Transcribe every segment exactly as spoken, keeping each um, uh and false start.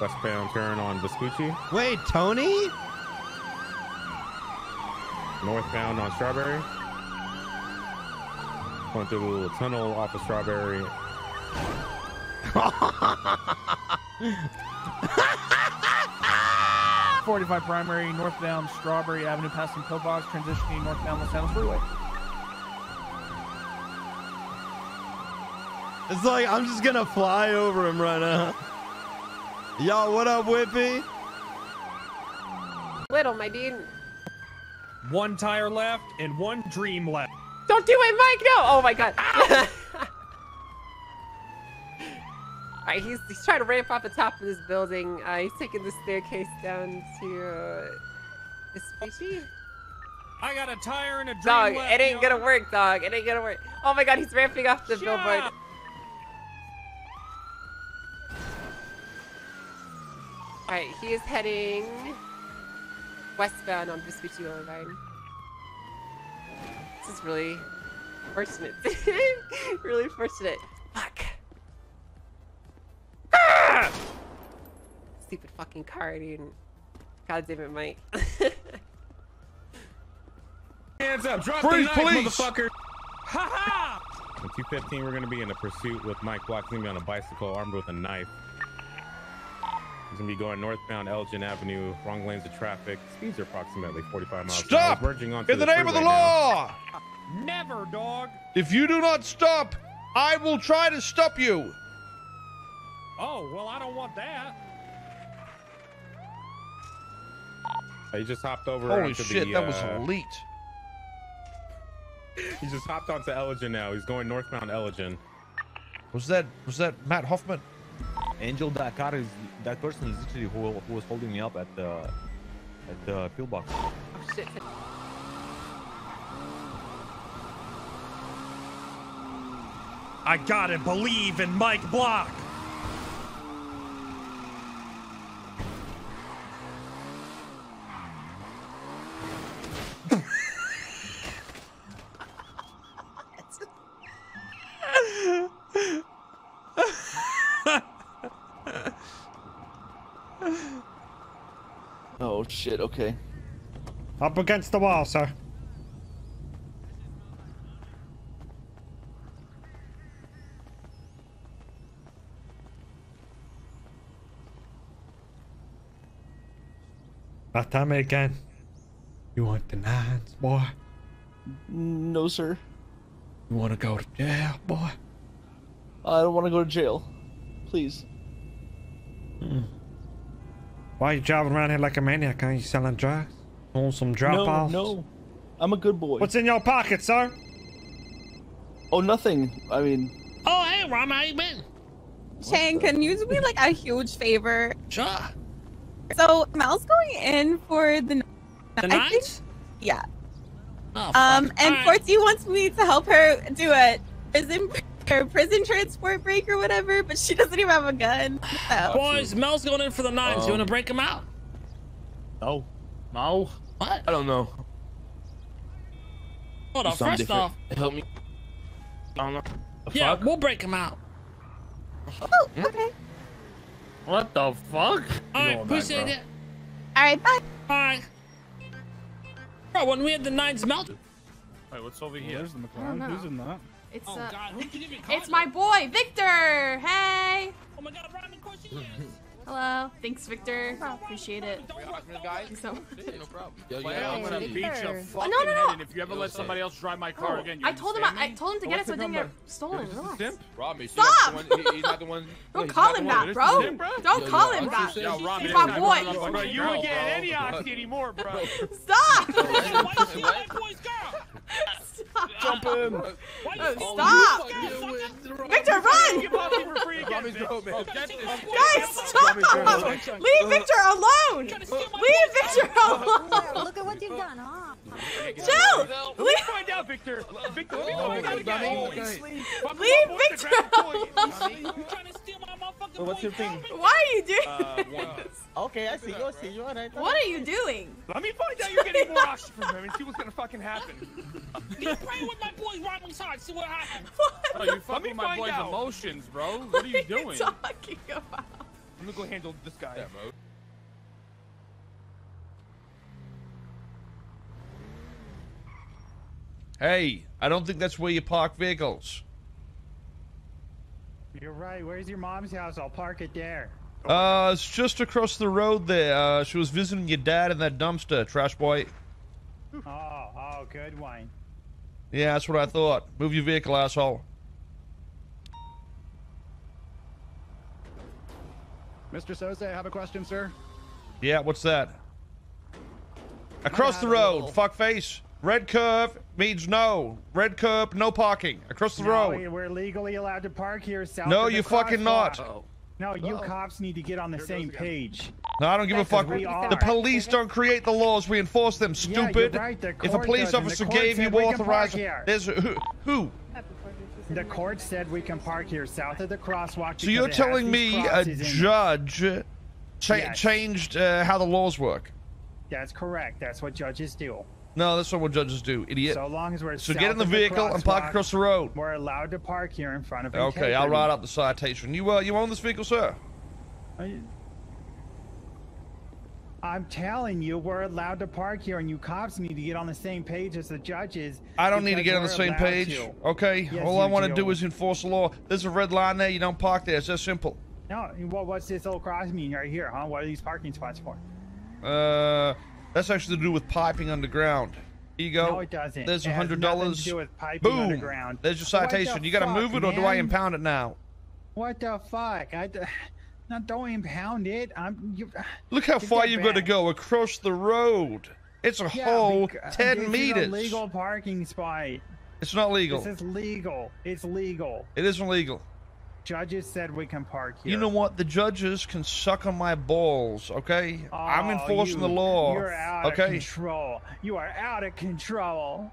Westbound turn on Vespucci. Wait, Tony? Northbound on Strawberry. Going through the little tunnel off of Strawberry. forty-five primary, northbound Strawberry Avenue, passing Cobox, transitioning northbound Los Angeles Freeway. It's like I'm just gonna fly over him right now. Yo, what up, Whippy? Little, my dude. One tire left and one dream left. Don't do it, Mike! No! Oh my god. Alright, he's, he's trying to ramp off the top of this building. Uh, he's taking the staircase down to uh, this species. I got a tire and a dream dog, left, it ain't yo. gonna work, dog. It ain't gonna work. Oh my god, he's ramping off the yeah. billboard. Alright, he is heading westbound on Vespucci Boulevard. This is really fortunate. Really fortunate. Fuck. Ah! Stupid fucking car, dude. God damn it, Mike. Hands up, drop Freeze, the knife, police. Motherfucker. Ha ha! At two fifteen, we're gonna be in a pursuit with Mike Block. He's gonna be on a bicycle armed with a knife. He's gonna be going northbound Elgin Avenue, wrong lanes of traffic. Speeds are approximately forty-five miles. Stop! Onto in the, the name of the law! Now. Never, dog! If you do not stop, I will try to stop you! Oh, well, I don't want that. He just hopped over. Holy shit, the, that uh, was elite. He just hopped onto Elgin now. He's going northbound Elgin. Was that, was that Matt Hoffman? Angel, that car is, that person is literally who, who was holding me up at the, at the fuel box. Oh, shit. I gotta believe in Mike Block. Oh shit, okay. Up against the wall, sir. Not time again. You want the nines, boy? No, sir. You want to go to jail, boy? I don't want to go to jail. Please. Mm. Why are you driving around here like a maniac? Are you selling drugs? On some drop-offs? No, no. I'm a good boy. What's in your pocket, sir? Oh, nothing. I mean... Oh, hey, Rom, how you been? Shane, can you do me, like, a huge favor? Sure. So, Mal's going in for the... The night? Yeah. Oh, fuck. Um, and right. Forty wants me to help her do it. Prison... Her prison transport break or whatever, but she doesn't even have a gun. So. Boys, Mel's going in for the nines. Um, you want to break him out? No. No? What? I don't know. Hold on, first different. off. Help me. I don't know. The yeah, fuck? We'll break him out. Oh, okay. What the fuck? Alright, appreciate it. Alright, bye. Bye. Bro, when we had the nines melted. Wait, what's over here? Where's the McLaren? Who's in that? It's, oh, uh, God. Who can even call it's my boy, Victor! Hey! Oh my God, Brian, of course he is. Hello. Thanks, Victor. Oh, appreciate it. Thanks so much. No problem. Yo, yeah, hey, I'm gonna Victor. beat your fucking no, no, no. head, and if you ever let somebody else drive my car oh, again, you I told him I, I told him to oh, get it so it didn't get stolen. Relax. Robbie, Stop! One, he, he's not the one, Don't no, call him that, bro. Simp, bro. Don't yo, call yo, him that. He's my boy. Bro, you don't get any oxy anymore, bro. Stop! Stop! Jump in! Stop! Victor, run! Guys, stop! Leave Victor alone! Leave Victor alone! Look at what you've done, huh? Chill! Let me find out, Victor! Victor, let me find out again! Leave Victor alone! What's your thing? Why are you doing this? Okay, I see you, I see you, alright. What are you doing? Let me find out you're getting more oxygen from him and see what's gonna fucking happen. You play with my boy Rodney's heart, see what happens. What? Oh, you're fucking my boy's out. emotions, bro. What, what are you doing? What are you talking about? I'm gonna go handle this guy. Yeah, bro. Hey, I don't think that's where you park vehicles. You're right. Where's your mom's house? I'll park it there. Uh, it's just across the road there. Uh, she was visiting your dad in that dumpster, trash boy. Oh, oh, good one. Yeah, that's what I thought. Move your vehicle, asshole. Mister Sosa, I have a question, sir. Yeah, what's that? Across the road, fuckface. Red curve means no. Red curve, no parking. Across the no, road. We're legally allowed to park here. South no, you fucking not. Uh-oh. No, you uh-oh. cops need to get on the here same page. No, I don't give That's a fuck. The police don't create the laws. We enforce them, stupid. Yeah, right. the if a police does, officer gave you authorization, there's who? who? The court said we can park here south of the crosswalk. So you're telling me a judge cha yes. changed uh, how the laws work? That's correct. That's what judges do. No, that's not what judges do, idiot. So long as we're so get in the vehicle and park across the road. We're allowed to park here in front of. Okay, integrity. I'll write up the citation. You uh, you own this vehicle, sir? I, I'm telling you, we're allowed to park here, and you cops need to get on the same page as the judges. I don't need to get on the same page. To. Okay, yes, all I want to do is enforce the law. There's a red line there. You don't park there. It's that simple. No, well, what's this little cross mean right here, huh? What are these parking spots for? Uh. That's actually to do with piping underground. Here you go. No, it doesn't. There's a hundred dollars. Boom. There's your citation. You gotta move it, or do I impound it now? What the fuck? I no, don't impound it. I'm. You, Look how far you've got to go across the road. It's a yeah, whole ten meters. It's a legal parking spot. It's not legal. This is legal. It's legal. It isn't legal. Judges said we can park here. You know what? The judges can suck on my balls, okay? Oh, I'm enforcing you, the law. You're out okay? of control. You are out of control.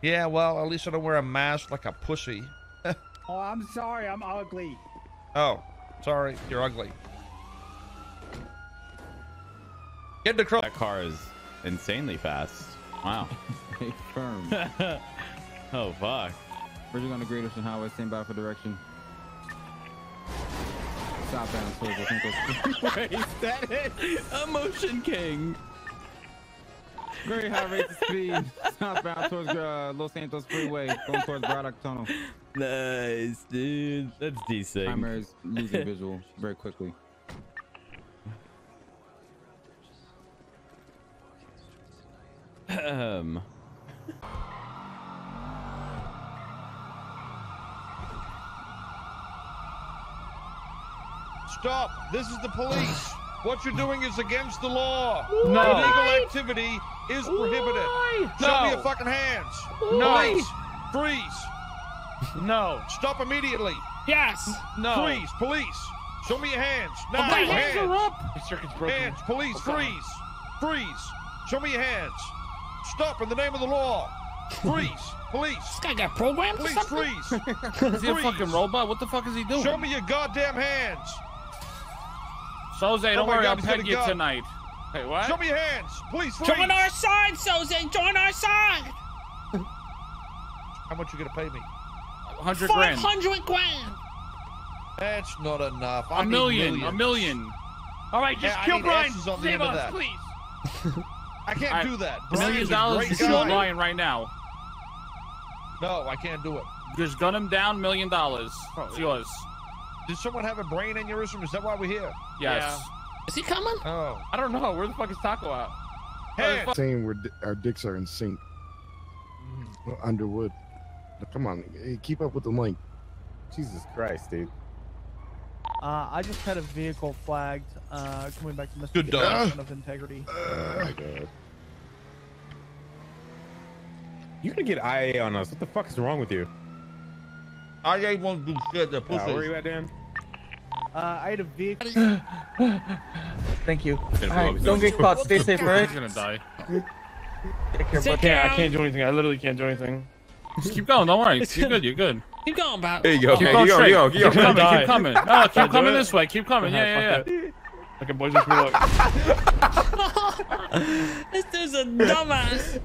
Yeah, well, at least I don't wear a mask like a pussy. Oh, I'm sorry. I'm ugly. Oh, sorry. You're ugly. Get the cross. That car is insanely fast. Wow. Hey, firm. Oh, fuck. We're just going to Great Ocean Highway. Stand by for direction. Stop that. That is Emotion King. Very high rate of speed. Southbound towards uh, Los Santos Freeway, going towards Braddock Tunnel. Nice, dude. That's decent. Primary's losing visual very quickly. Um. Stop! This is the police. What you're doing is against the law. No. Illegal activity is prohibited. No. Show me your fucking hands. No. Police, freeze. No. Stop immediately. Yes. No. Freeze, police. Show me your hands. Now. My hands, hands are up. Circuit's broken. Hands, police, okay. freeze, freeze. Show me your hands. Stop in the name of the law. Freeze, police. This guy got programmed. Police, freeze. Is he a fucking robot? What the fuck is he doing? Show me your goddamn hands. Soze, don't oh worry, God, I'll peg you tonight. Hey, what? Show me your hands, please, please. Join our side, Soze, join our side. How much you gonna pay me? one hundred grand. five hundred grand. That's not enough. I a million, a million. All right, just yeah, kill Brian. Save us, please. I can't I, do that. A million dollars to kill Brian right now. No, I can't do it. Just gun him down, million dollars. Oh, it's yeah. yours. Did someone have a brain aneurysm? Is that why we're here? Yes. Yeah. Is he coming? Oh. I don't know. Where the fuck is Taco at? Hey. Saying we're our dicks are in sync. Mm. Underwood. Come on. Hey, keep up with the link. Jesus Christ, dude. Uh, I just had a vehicle flagged. Uh, coming back to Mister Good dog. Of integrity. Uh, oh my God. You're gonna get I A on us. What the fuck is wrong with you? I A won't do shit. The pussy. Uh, where are you at, Dan? Uh, I had a vehicle. Thank you. Right, don't get caught. Stay safe, right? He's gonna die. Take care, but yeah, I can't do anything. I literally can't do anything. Just keep going. Don't worry. You're good. You're good. Keep going, Bob. There you go. Keep okay, going straight. Go, go, go. Keep coming. Keep coming. No, keep coming this way. Keep coming. Yeah, yeah, yeah. Like a boy just reload. This dude's a dumbass.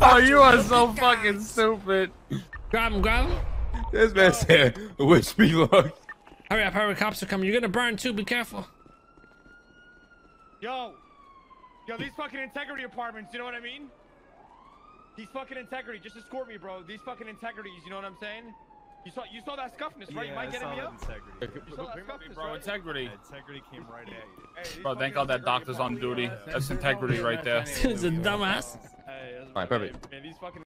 Oh, you are so fucking stupid. Grab him. Grab him. This man said, wish me luck. Hurry up, hurry, cops are coming. You're gonna burn too, be careful. Yo, yo, these fucking integrity apartments, you know what I mean? These fucking integrity, just escort me, bro. These fucking integrities, you know what I'm saying? You saw, you saw that scuffness, right? Yeah, you might get me up. Integrity. You saw that scuffness, bro. Right? Integrity. Yeah, integrity came right at you. Hey, bro, thank God that doctor's on duty. That's integrity right there. It's a dumbass. All right, perfect. Man, these fucking